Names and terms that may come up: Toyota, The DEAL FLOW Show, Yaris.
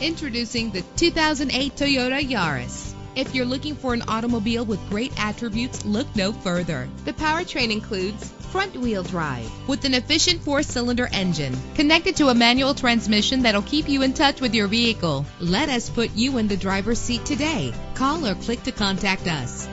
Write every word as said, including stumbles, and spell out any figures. Introducing the two thousand eight Toyota Yaris. If you're looking for an automobile with great attributes, look no further. The powertrain includes front-wheel drive with an efficient four-cylinder engine connected to a manual transmission that'll keep you in touch with your vehicle. Let us put you in the driver's seat today. Call or click to contact us.